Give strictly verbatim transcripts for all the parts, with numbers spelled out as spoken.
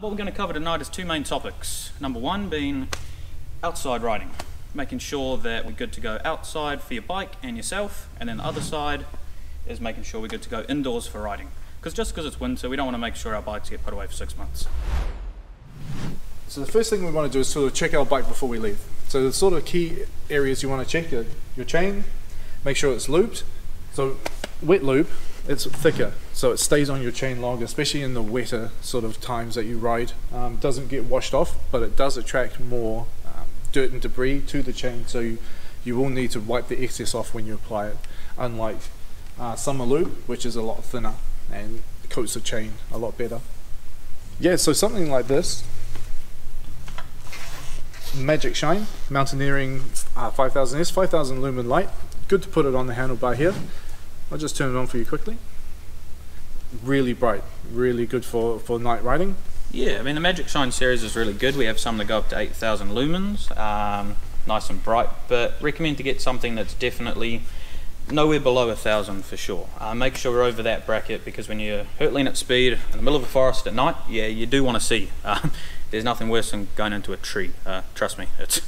What we're going to cover tonight is two main topics. Number one being outside riding, making sure that we're good to go outside for your bike and yourself, and then the other side is making sure we're good to go indoors for riding. Because just because it's winter, we don't want to make sure our bikes get put away for six months. So the first thing we want to do is sort of check our bike before we leave. So the sort of key areas you want to check are your chain, make sure it's looped. So wet loop, it's thicker, so it stays on your chain longer, especially in the wetter sort of times that you ride. Um, doesn't get washed off, but it does attract more um, dirt and debris to the chain, so you, you will need to wipe the excess off when you apply it, unlike uh, summer loop, which is a lot thinner and coats the chain a lot better. Yeah, so something like this Magic Shine Mountaineering uh, five thousand S, five thousand lumen light, good to put it on the handlebar here. I'll just turn it on for you quickly. Really bright, really good for, for night riding. Yeah, I mean the Magic Shine series is really good. We have some that go up to eight thousand lumens, um, nice and bright, but recommend to get something that's definitely nowhere below one thousand for sure. Uh, make sure we're over that bracket, because when you're hurtling at speed in the middle of a forest at night, yeah, you do want to see. Uh, there's nothing worse than going into a tree. Uh, trust me, it's,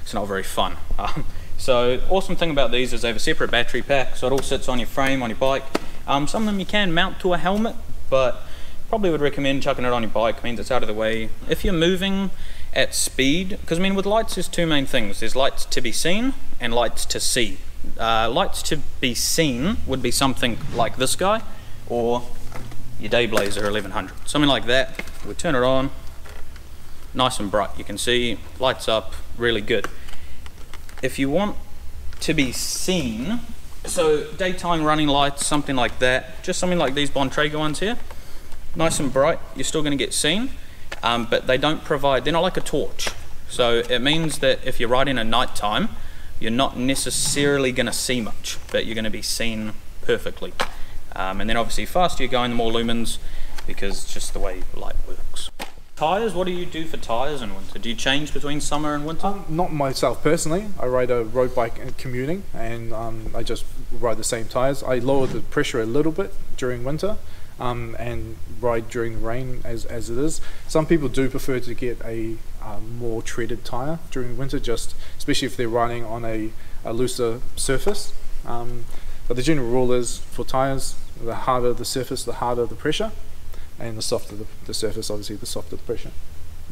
it's not very fun. Um, So awesome thing about these is they have a separate battery pack, so it all sits on your frame, on your bike. Um, some of them you can mount to a helmet, but probably would recommend chucking it on your bike. It means it's out of the way. If you're moving at speed, because I mean with lights there's two main things. There's lights to be seen and lights to see. Uh, lights to be seen would be something like this guy or your Dayblazer eleven hundred. Something like that. We turn it on, nice and bright. You can see, lights up, really good. If you want to be seen, so daytime running lights, something like that, just something like these Bontrager ones here, nice and bright, you're still going to get seen, um, but they don't provide, they're not like a torch. So it means that if you're riding at night time, you're not necessarily going to see much, but you're going to be seen perfectly. Um, and then obviously the faster you're going, the more lumens, because it's just the way light works. Tires, what do you do for tires in winter? Do you change between summer and winter? Um, not myself personally. I ride a road bike and commuting, and um, I just ride the same tires. I lower the pressure a little bit during winter um, and ride during the rain as, as it is. Some people do prefer to get a uh, more treaded tire during winter, just especially if they're riding on a, a looser surface. Um, but the general rule is for tires, the harder the surface, the harder the pressure. And the softer the, the surface, obviously, the softer the pressure.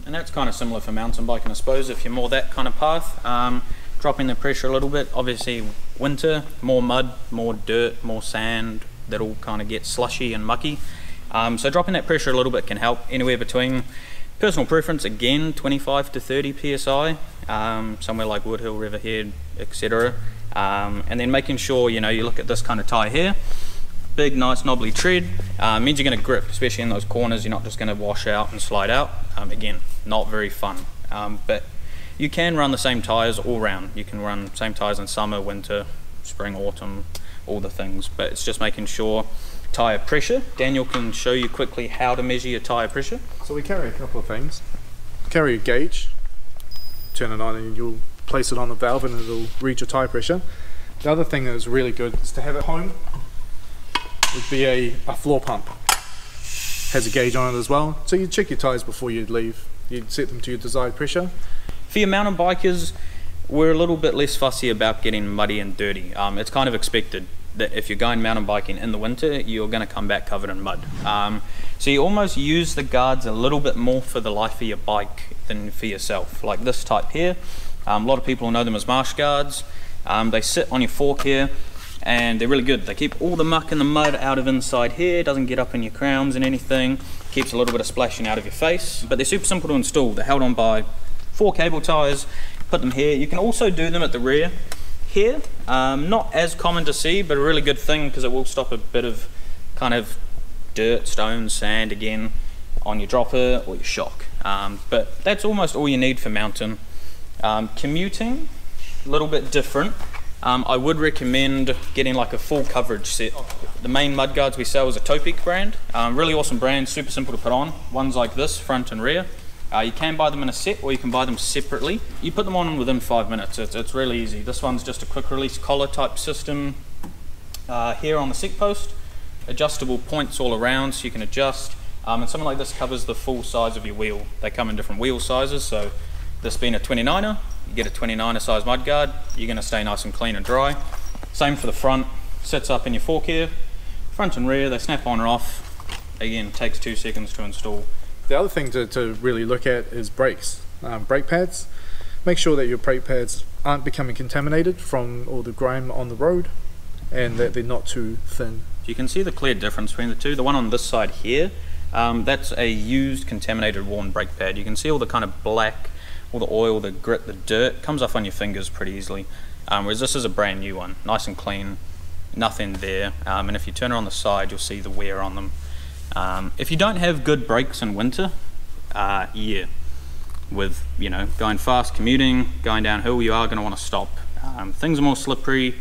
And that's kind of similar for mountain biking, I suppose, if you're more that kind of path. Um, dropping the pressure a little bit, obviously winter, more mud, more dirt, more sand, that all kind of gets slushy and mucky. Um, so dropping that pressure a little bit can help, anywhere between, personal preference, again, twenty-five to thirty P S I, um, somewhere like Woodhill, Riverhead, et cetera. Um, and then making sure, you know, you look at this kind of tire here, big, nice, knobbly tread, uh, means you're going to grip, especially in those corners. You're not just going to wash out and slide out. Um, again, not very fun. Um, but you can run the same tires all round. You can run same tires in summer, winter, spring, autumn, all the things. But it's just making sure tire pressure. Daniel can show you quickly how to measure your tire pressure. So we carry a couple of things. Carry a gauge, turn it on, and you'll place it on the valve, and it'll read your tire pressure. The other thing that is really good is to have at home. Would be a, a floor pump. Has a gauge on it as well, so you check your tires before you leave. You'd set them to your desired pressure. For your mountain bikers, we're a little bit less fussy about getting muddy and dirty. Um, it's kind of expected that if you're going mountain biking in the winter, you're going to come back covered in mud. Um, so you almost use the guards a little bit more for the life of your bike than for yourself. Like this type here, um, a lot of people know them as marsh guards. Um, they sit on your fork here, and they're really good. They keep all the muck and the mud out of inside here, doesn't get up in your crowns and anything, keeps a little bit of splashing out of your face. But they're super simple to install. They're held on by four cable ties, put them here. You can also do them at the rear here. Um, not as common to see, but a really good thing, because it will stop a bit of kind of dirt, stone, sand again on your dropper or your shock. Um, but that's almost all you need for mountain. Um, commuting, a little bit different. Um, I would recommend getting like a full coverage set. The main mud guards we sell is a Topeak brand. Um, really awesome brand, super simple to put on. Ones like this, front and rear. Uh, you can buy them in a set or you can buy them separately. You put them on within five minutes, it's, it's really easy. This one's just a quick release collar type system. Uh, here on the sec post, adjustable points all around so you can adjust. Um, and something like this covers the full size of your wheel. They come in different wheel sizes, so this being a twenty-niner, you get a twenty-niner size mudguard, you're going to stay nice and clean and dry. Same for the front, sits up in your fork here. Front and rear, they snap on or off. Again, takes two seconds to install. The other thing to, to really look at is brakes. Um, brake pads. Make sure that your brake pads aren't becoming contaminated from all the grime on the road and that they're not too thin. You can see the clear difference between the two. The one on this side here, um, that's a used, contaminated, worn brake pad. You can see all the kind of black, all the oil, the grit, the dirt comes off on your fingers pretty easily. Um, whereas this is a brand new one, nice and clean, nothing there. Um, and if you turn it on the side, you'll see the wear on them. Um, if you don't have good brakes in winter, uh, yeah, with, you know, going fast, commuting, going downhill, you are going to want to stop. Um, things are more slippery,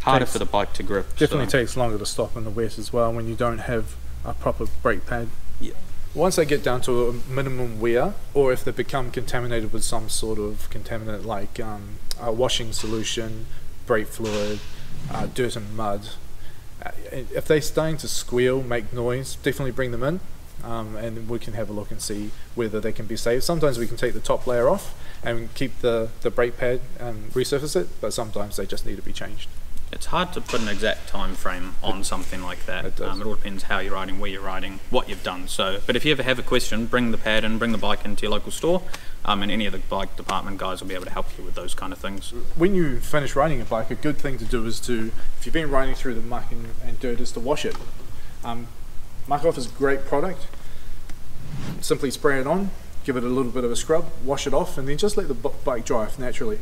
harder takes, for the bike to grip. Definitely so. Takes longer to stop in the wet as well when you don't have a proper brake pad. Yeah. Once they get down to a minimum wear, or if they become contaminated with some sort of contaminant like um, a washing solution, brake fluid, uh, dirt and mud, uh, if they're starting to squeal, make noise, definitely bring them in. Um, and we can have a look and see whether they can be saved. Sometimes we can take the top layer off and keep the, the brake pad and resurface it, but sometimes they just need to be changed. It's hard to put an exact time frame on something like that. It, um, it all depends how you're riding, where you're riding, what you've done. So, but if you ever have a question, bring the pad in, bring the bike into your local store, um, and any of the bike department guys will be able to help you with those kind of things. When you finish riding a bike, a good thing to do is to, if you've been riding through the muck and, and dirt, is to wash it. Um, Muck Off is a great product. Simply spray it on, give it a little bit of a scrub, wash it off, and then just let the bike dry off naturally.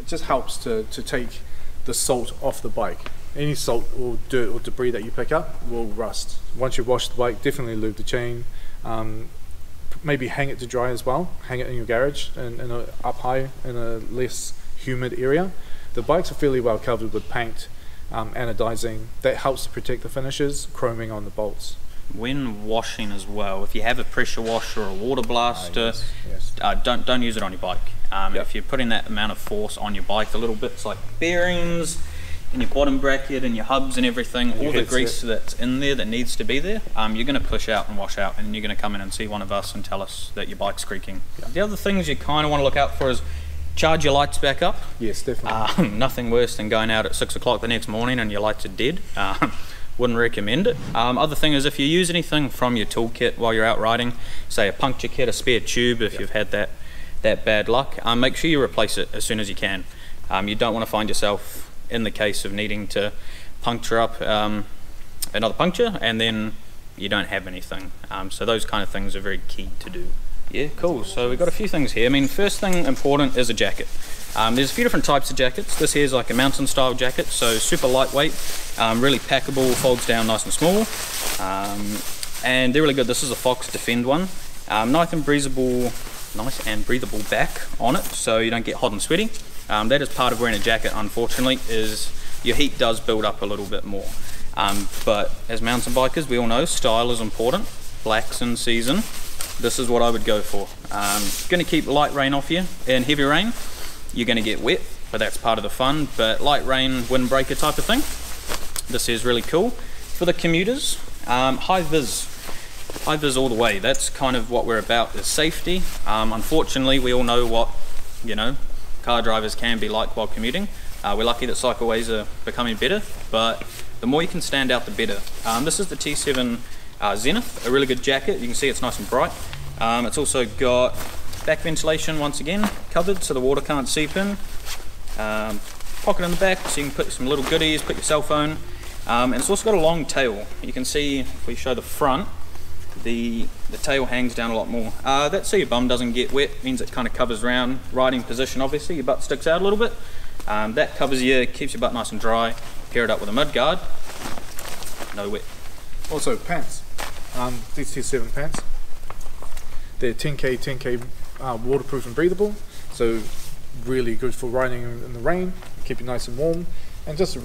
It just helps to, to take the salt off the bike. Any salt or dirt or debris that you pick up will rust. Once you wash the bike, definitely lube the chain. Um, maybe hang it to dry as well. Hang it in your garage and, and a, up high in a less humid area. The bikes are fairly well covered with paint. Um, anodizing, that helps to protect the finishes, chroming on the bolts. When washing as well, if you have a pressure washer or a water blaster, uh, yes, yes. Uh, don't don't use it on your bike. Um, yep. If you're putting that amount of force on your bike, the little bits like bearings and your bottom bracket and your hubs and everything, and all the grease it. that's in there that needs to be there, um, you're going to push out and wash out, and you're going to come in and see one of us and tell us that your bike's creaking. Yep. The other things you kind of want to look out for is charge your lights back up. Yes, definitely. Uh, nothing worse than going out at six o'clock the next morning and your lights are dead. Uh, wouldn't recommend it. Um, other thing is, if you use anything from your toolkit while you're out riding, say a puncture kit, a spare tube, if yep. you've had that that bad luck, um, make sure you replace it as soon as you can. Um, you don't want to find yourself in the case of needing to puncture up um, another puncture and then you don't have anything. Um, so those kind of things are very key to do. Yeah, cool. So we've got a few things here. I mean, first thing important is a jacket. Um, there's a few different types of jackets. This here is like a mountain style jacket, so super lightweight, um, really packable, folds down nice and small. Um, and they're really good. This is a Fox Defend one. Um, nice and breathable, nice and breathable back on it, so you don't get hot and sweaty. Um, that is part of wearing a jacket, unfortunately, is your heat does build up a little bit more. Um, but as mountain bikers, we all know style is important. Black's in season. This is what I would go for. Um, going to keep light rain off you. In heavy rain, you're going to get wet, but that's part of the fun. But light rain, windbreaker type of thing. This is really cool. For the commuters, um, high vis. High vis all the way. That's kind of what we're about, is safety. Um, unfortunately, we all know what, you know, car drivers can be like while commuting. Uh, we're lucky that cycleways are becoming better, but the more you can stand out, the better. Um, this is the T seven Uh, Zenith, a really good jacket. You can see it's nice and bright. Um, it's also got back ventilation once again, covered so the water can't seep in. Um, pocket in the back so you can put some little goodies, put your cell phone. Um, and it's also got a long tail. You can see if we show the front, the, the tail hangs down a lot more. Uh, that's so your bum doesn't get wet, means it kind of covers round. Riding position, obviously, your butt sticks out a little bit. Um, that covers you, keeps your butt nice and dry. Pair it up with a mud guard, no wet. Also pants, um, these T seven pants, they're ten K, ten K uh, waterproof and breathable, so really good for riding in the rain, keep you nice and warm, and just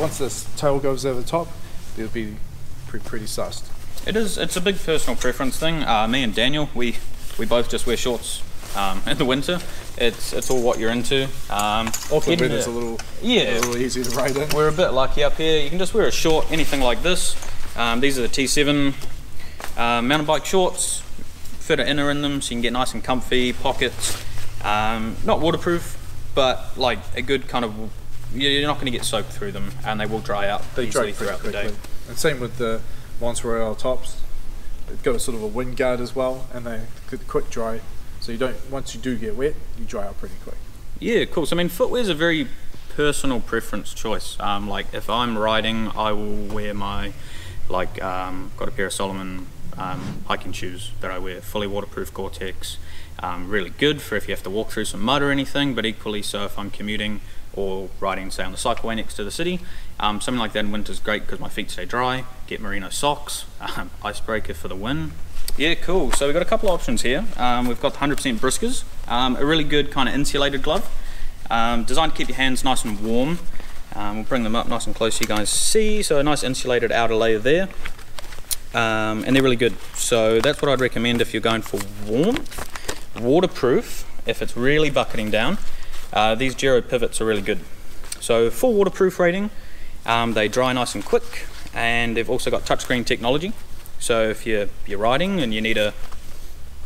once this tail goes over the top, it'll be pretty, pretty sussed. It is, it's a big personal preference thing. Uh, me and Daniel, we, we both just wear shorts um, in the winter. It's it's all what you're into. Um, Auckland weather's a little, yeah, a little easier to ride in. We're a bit lucky up here. You can just wear a short, anything like this. Um, these are the T seven uh, mountain bike shorts. Fit an inner in them so you can get nice and comfy, pockets. Um, not waterproof, but like a good kind of, you're not going to get soaked through them, and they will dry out they easily dry throughout quickly. The day. And same with the Monts Royale tops. They've got a sort of a wind guard as well, and they quick dry. So you don't, once you do get wet, you dry out pretty quick. Yeah, cool. So I mean, footwear is a very personal preference choice. Um, like if I'm riding, I will wear my, like, um, got a pair of Salomon um, hiking shoes that I wear, fully waterproof Gore-Tex. Um, really good for if you have to walk through some mud or anything, but equally so if I'm commuting or riding, say, on the cycleway next to the city. Um, something like that in winter is great because my feet stay dry. Get merino socks, um, Icebreaker for the win. Yeah, cool. So we've got a couple of options here. Um, we've got one hundred percent briskers, um, a really good kind of insulated glove, um, designed to keep your hands nice and warm. Um, we'll bring them up nice and close so you guys see. So a nice insulated outer layer there. Um, and they're really good. So that's what I'd recommend if you're going for warmth. Waterproof if it's really bucketing down. Uh, these Giro pivots are really good. So full waterproof rating, um, they dry nice and quick, and they've also got touchscreen technology. So if you're, you're riding and you need to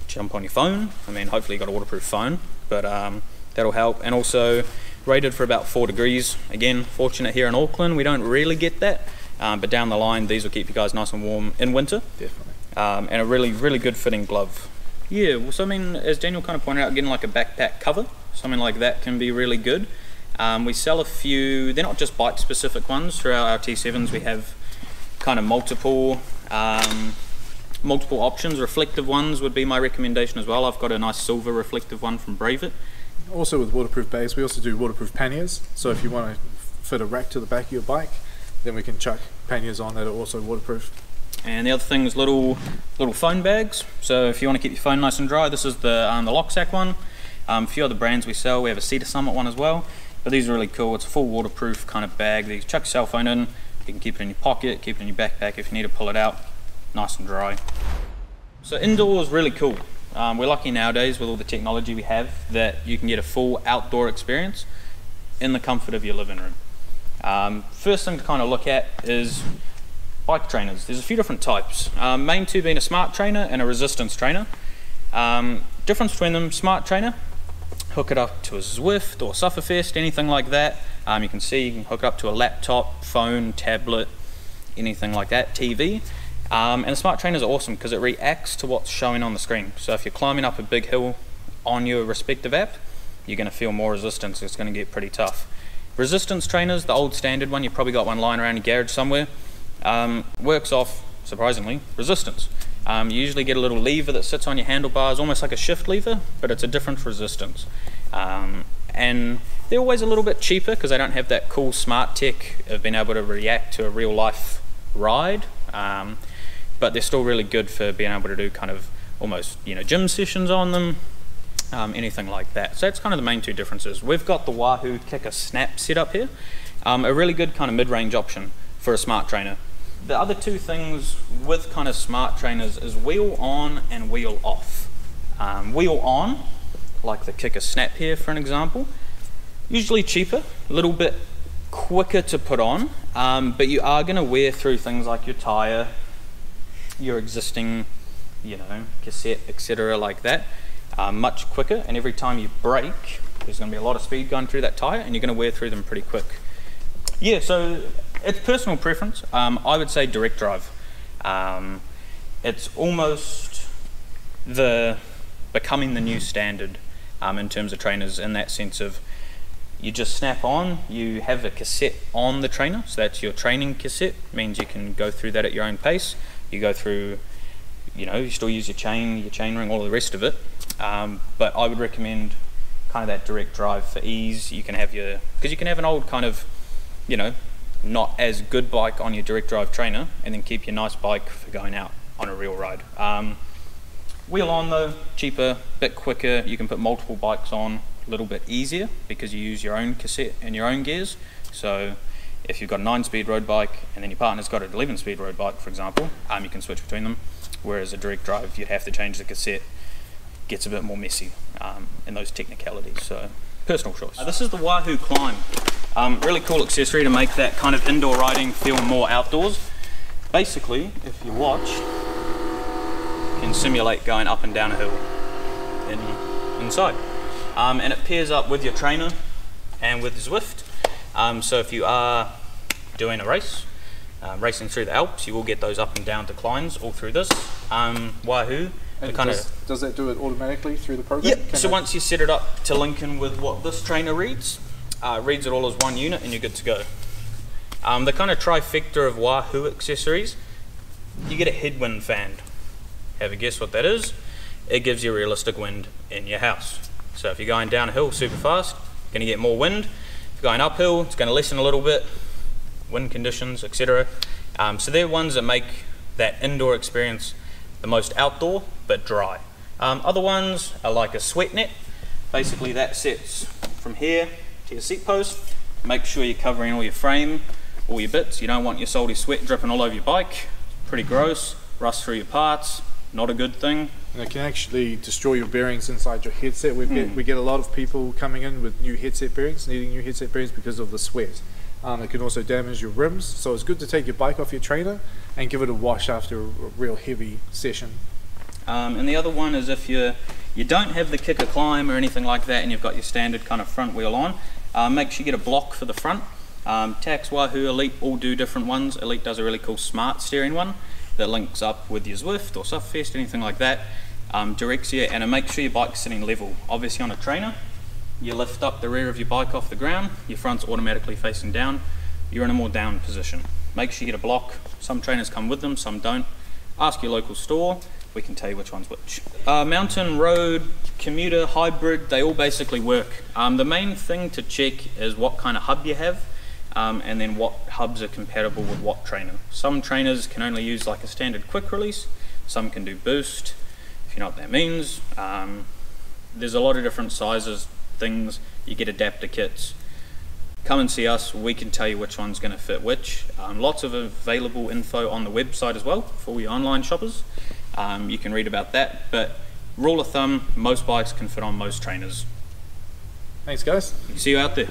jump on your phone, I mean hopefully you've got a waterproof phone, but um, that'll help. And also rated for about four degrees. Again, fortunate here in Auckland we don't really get that, um, but down the line these will keep you guys nice and warm in winter. Definitely. Um, and a really, really good fitting glove. Yeah, well, so I mean, as Daniel kind of pointed out, getting like a backpack cover, something like that can be really good. Um, we sell a few, they're not just bike-specific ones. Throughout our T sevens, we have kind of multiple, um, multiple options. Reflective ones would be my recommendation as well. I've got a nice silver reflective one from Brave. Also with waterproof bags, we also do waterproof panniers. So if you want to fit a rack to the back of your bike, then we can chuck panniers on that are also waterproof. And the other thing is little little phone bags. So if you want to keep your phone nice and dry, this is the um, the Locksack one. Um, a few other brands we sell, we have a Cedar Summit one as well. But these are really cool. It's a full waterproof kind of bag. You chuck your cell phone in, you can keep it in your pocket, keep it in your backpack if you need to pull it out, nice and dry. So indoor is really cool. Um, we're lucky nowadays with all the technology we have that you can get a full outdoor experience in the comfort of your living room. Um, first thing to kind of look at is bike trainers. There's a few different types. Um, main two being a smart trainer and a resistance trainer. Um, difference between them, smart trainer, hook it up to a Zwift or Sufferfest, anything like that. Um, you can see you can hook it up to a laptop, phone, tablet, anything like that, T V. Um, and the smart trainers are awesome because it reacts to what's showing on the screen. So if you're climbing up a big hill on your respective app, you're going to feel more resistance. It's going to get pretty tough. Resistance trainers, the old standard one, you've probably got one lying around your garage somewhere. Um, works off, surprisingly, resistance. Um, you usually get a little lever that sits on your handlebars, almost like a shift lever, but it's a different resistance. Um, and they're always a little bit cheaper because they don't have that cool smart tech of being able to react to a real life ride, um, but they're still really good for being able to do kind of almost, you know, gym sessions on them, um, anything like that. So that's kind of the main two differences. We've got the Wahoo KICKR Snap set up here, um, a really good kind of mid-range option for a smart trainer. The other two things with kind of smart trainers is wheel on and wheel off. Um, wheel on, like the KICKR Snap here for an example, usually cheaper, a little bit quicker to put on, um, but you are going to wear through things like your tyre, your existing, you know, cassette, et cetera like that, uh, much quicker, and every time you brake, there's going to be a lot of speed going through that tyre, and you're going to wear through them pretty quick. Yeah, so it's personal preference. Um, I would say direct drive. Um, it's almost the becoming the new standard um, in terms of trainers, in that sense of you just snap on, you have a cassette on the trainer, so that's your training cassette, means you can go through that at your own pace. You go through, you know, you still use your chain, your chain ring, all the rest of it. Um, but I would recommend kind of that direct drive for ease. You can have your, because you can have an old kind of, you know, not as good bike on your direct drive trainer and then keep your nice bike for going out on a real ride. Um, wheel on though, cheaper, bit quicker, you can put multiple bikes on, a little bit easier because you use your own cassette and your own gears. So if you've got a nine speed road bike and then your partner's got an eleven speed road bike, for example, um, you can switch between them, whereas a direct drive you'd have to change the cassette, gets a bit more messy um, in those technicalities. So personal choice. Uh, this is the Wahoo Climb. Um, really cool accessory to make that kind of indoor riding feel more outdoors. Basically, if you watch, you can simulate going up and down a hill in, inside. Um, and it pairs up with your trainer and with Zwift. Um, so if you are doing a race, um, racing through the Alps, you will get those up and down declines all through this. Um, Wahoo. And kind does, of, does that do it automatically through the program? Yep. Can so I once you set it up to Lincoln with what this trainer reads, uh, reads it all as one unit and you're good to go. Um, the kind of trifecta of Wahoo accessories, you get a headwind fan. Have a guess what that is? It gives you realistic wind in your house. So if you're going downhill super fast, you're going to get more wind. If you're going uphill, it's going to lessen a little bit, wind conditions, et cetera. Um, so they're ones that make that indoor experience the most outdoor, but dry. Um, other ones are like a sweat net. Basically that sets from here to your seat post. Make sure you're covering all your frame, all your bits. You don't want your salty sweat dripping all over your bike. Pretty gross, rust through your parts, not a good thing. And it can actually destroy your bearings inside your headset. We get, mm. we get a lot of people coming in with new headset bearings, needing new headset bearings because of the sweat. Um, it can also damage your rims, so it's good to take your bike off your trainer and give it a wash after a real heavy session. Um, and the other one is if you you don't have the KICKR Climb or anything like that and you've got your standard kind of front wheel on, uh, make sure you get a block for the front. Um, Tacx, Wahoo, Elite all do different ones. Elite does a really cool smart steering one that links up with your Zwift or Sufferfest, anything like that. Um, directs you and it makes sure your bike's sitting level. Obviously on a trainer, you lift up the rear of your bike off the ground, your front's automatically facing down, you're in a more down position. Make sure you get a block. Some trainers come with them, some don't. Ask your local store, we can tell you which one's which. Uh, mountain, road, commuter, hybrid, they all basically work. Um, the main thing to check is what kind of hub you have, um, and then what hubs are compatible with what trainer. Some trainers can only use like a standard quick release, some can do boost, if you know what that means. Um, there's a lot of different sizes, things, you get adapter kits. Come and see us, we can tell you which one's going to fit which. Um, lots of available info on the website as well for all your online shoppers. Um, you can read about that, but rule of thumb, most bikes can fit on most trainers. Thanks guys. See you out there.